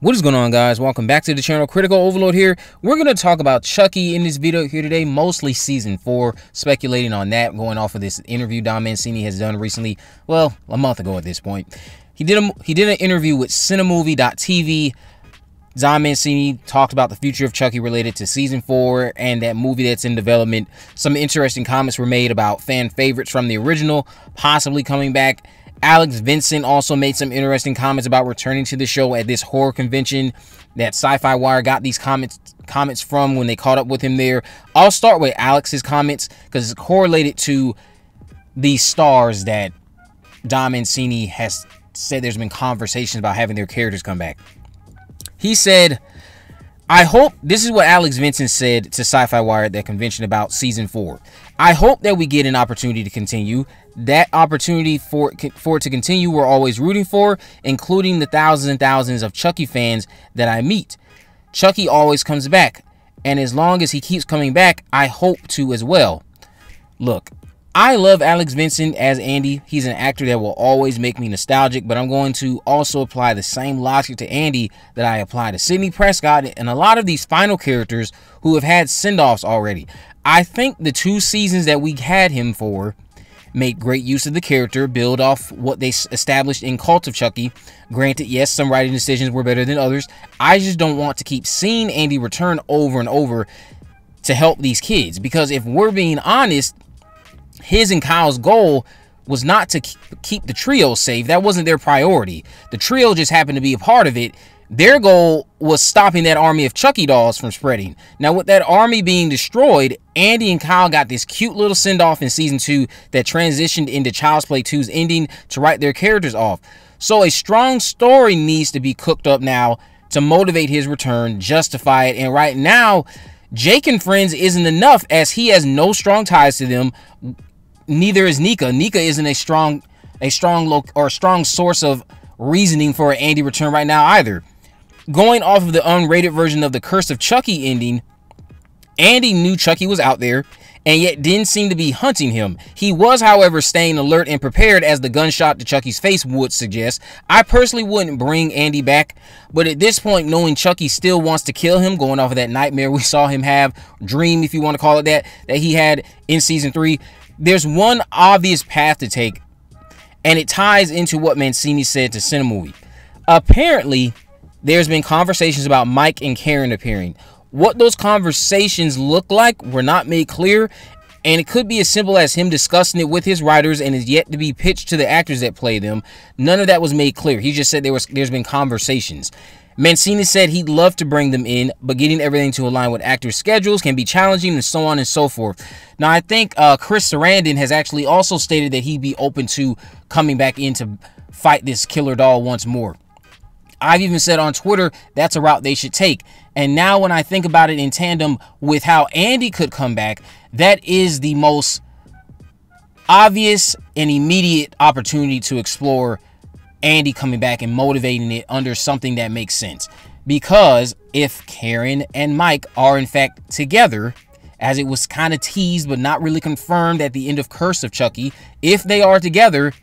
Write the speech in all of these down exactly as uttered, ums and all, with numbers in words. What is going on, guys? Welcome back to the channel. Critical Overlord here. We're going to talk about Chucky in this video here today, mostly season four, speculating on that, going off of this interview Don Mancini has done recently, well, a month ago at this point. He did a, he did an interview with cinemovie dot T V. Don Mancini talked about the future of Chucky related to season four and that movie that's in development. Some interesting comments were made about fan favorites from the original possibly coming back. Alex Vincent also made some interesting comments about returning to the show at this horror convention that Sci-Fi Wire got these comments comments from when they caught up with him there. I'll start with Alex's comments because it's correlated to the stars that Don Mancini has said there's been conversations about having their characters come back. He said, I hope, this is what Alex Vincent said to Sci-Fi Wire at that convention about season four. I hope that we get an opportunity to continue. That opportunity for, for it to continue we're always rooting for, including the thousands and thousands of Chucky fans that I meet. Chucky always comes back, and as long as he keeps coming back, I hope to as well. Look, I love Alex Vincent as Andy. He's an actor that will always make me nostalgic, but I'm going to also apply the same logic to Andy that I apply to Sidney Prescott and a lot of these final characters who have had send-offs already. I think the two seasons that we had him for made great use of the character, build off what they established in Cult of Chucky. Granted, yes, some writing decisions were better than others. I just don't want to keep seeing Andy return over and over to help these kids, because if we're being honest, his and Kyle's goal was not to keep the trio safe. That wasn't their priority. The trio just happened to be a part of it. Their goal was stopping that army of Chucky dolls from spreading. Now, with that army being destroyed, Andy and Kyle got this cute little send-off in season two that transitioned into Child's Play two's ending to write their characters off. So a strong story needs to be cooked up now to motivate his return, justify it, and right now, Jake and friends isn't enough as he has no strong ties to them. Neither is Nika. Nika isn't a strong, a strong loc or a strong source of reasoning for an Andy return right now either. Going off of the unrated version of the Curse of Chucky ending, Andy knew Chucky was out there and yet didn't seem to be hunting him. He was, however, staying alert and prepared, as the gunshot to Chucky's face would suggest. I personally wouldn't bring Andy back, but at this point, knowing Chucky still wants to kill him, going off of that nightmare we saw him have, dream, if you want to call it that, that he had in season three, there's one obvious path to take, and it ties into what Mancini said to Cinemovie. Apparently, there's been conversations about Mike and Karen appearing. What those conversations look like were not made clear, and it could be as simple as him discussing it with his writers and is yet to be pitched to the actors that play them. None of that was made clear. He just said there was, there's been conversations. Mancini said he'd love to bring them in, but getting everything to align with actors' schedules can be challenging, and so on and so forth. Now, I think uh, Chris Sarandon has actually also stated that he'd be open to coming back in to fight this killer doll once more. I've even said on Twitter that's a route they should take. And now when I think about it in tandem with how Andy could come back, that is the most obvious and immediate opportunity to explore Andy coming back and motivating it under something that makes sense. Because if Karen and Mike are in fact together, as it was kind of teased but not really confirmed at the end of Curse of Chucky, if they are together,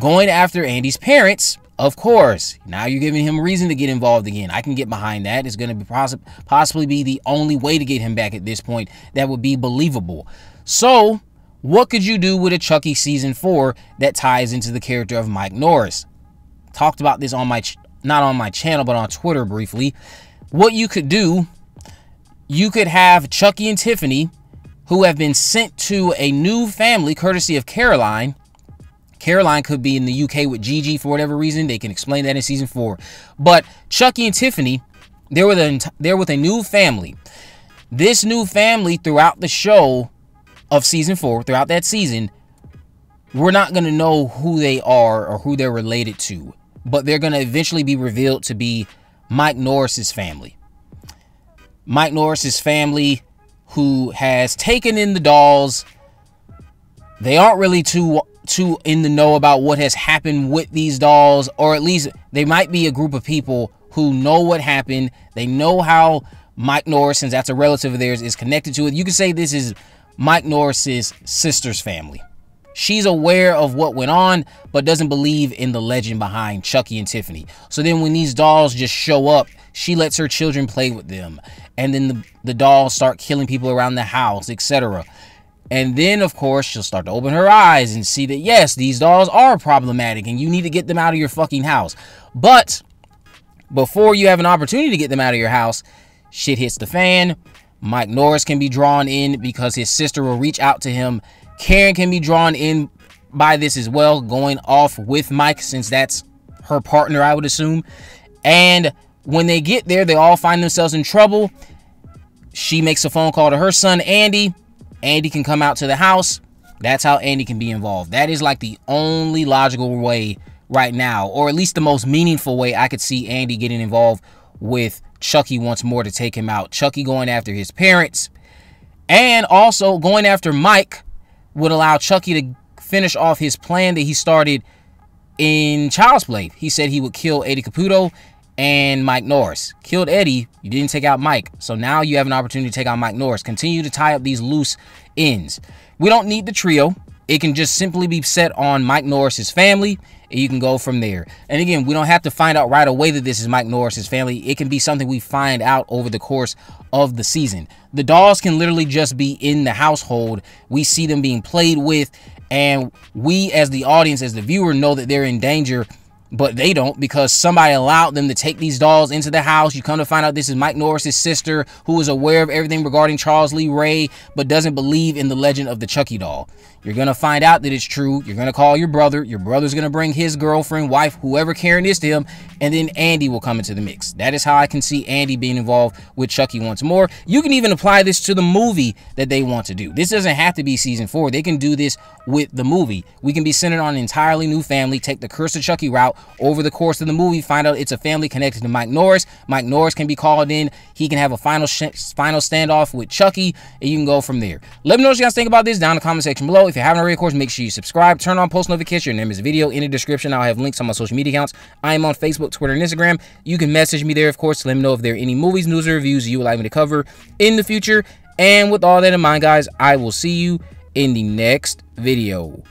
going after Andy's parents, of course, now you're giving him reason to get involved again. I can get behind that. It's going to be poss possibly be the only way to get him back at this point that would be believable. So, what could you do with a Chucky season four that ties into the character of Mike Norris? Talked about this on my ch not on my channel, but on Twitter briefly. What you could do, you could have Chucky and Tiffany, who have been sent to a new family courtesy of Caroline. Caroline could be in the U K with Gigi for whatever reason. They can explain that in season four. But Chucky and Tiffany, they're with a, they're with a new family. This new family throughout the show of season four, throughout that season, we're not going to know who they are or who they're related to. But they're going to eventually be revealed to be Mike Norris's family. Mike Norris's family, who has taken in the dolls. They aren't really too... too in the know about what has happened with these dolls, or at least they might be a group of people who know what happened. They know how Mike Norris, since that's a relative of theirs, is connected to it. You could say this is Mike Norris's sister's family. She's aware of what went on, but doesn't believe in the legend behind Chucky and Tiffany. So then when these dolls just show up, she lets her children play with them. And then the, the dolls start killing people around the house, et cetera. And then, of course, she'll start to open her eyes and see that, yes, these dolls are problematic and you need to get them out of your fucking house. But before you have an opportunity to get them out of your house, shit hits the fan. Mike Norris can be drawn in because his sister will reach out to him. Karen can be drawn in by this as well, going off with Mike, since that's her partner, I would assume. And when they get there, they all find themselves in trouble. She makes a phone call to her son, Andy. Andy can come out to the house. That's how Andy can be involved. That is like the only logical way right now, or at least the most meaningful way I could see Andy getting involved with Chucky once more to take him out. Chucky going after his parents and also going after Mike would allow Chucky to finish off his plan that he started in Child's Play. He said he would kill Eddie Caputo and Mike Norris. Killed Eddie, you didn't take out Mike. So now you have an opportunity to take out Mike Norris. Continue to tie up these loose ends. We don't need the trio. It can just simply be set on Mike Norris's family, and you can go from there. And again, we don't have to find out right away that this is Mike Norris's family. It can be something we find out over the course of the season. The dolls can literally just be in the household. We see them being played with, and we as the audience, as the viewer, know that they're in danger, but they don't, because somebody allowed them to take these dolls into the house. You come to find out this is Mike Norris's sister, who is aware of everything regarding Charles Lee Ray, but doesn't believe in the legend of the Chucky doll. You're going to find out that it's true. You're going to call your brother. Your brother's going to bring his girlfriend, wife, whoever Karen is to him, and then Andy will come into the mix. That is how I can see Andy being involved with Chucky once more. You can even apply this to the movie that they want to do. This doesn't have to be season four. They can do this with the movie. We can be centered on an entirely new family, take the Curse of Chucky route. Over the course of the movie, find out it's a family connected to Mike Norris. Mike Norris can be called in. He can have a final sh final standoff with Chucky, and you can go from there. Let me know what you guys think about this down in the comment section below. If you haven't already, of course, make sure you subscribe. Turn on post notifications. Your name is video in the description. I'll have links on my social media accounts. I am on Facebook, Twitter, and Instagram. You can message me there, of course, to let me know if there are any movies, news, or reviews you would like me to cover in the future. And with all that in mind, guys, I will see you in the next video.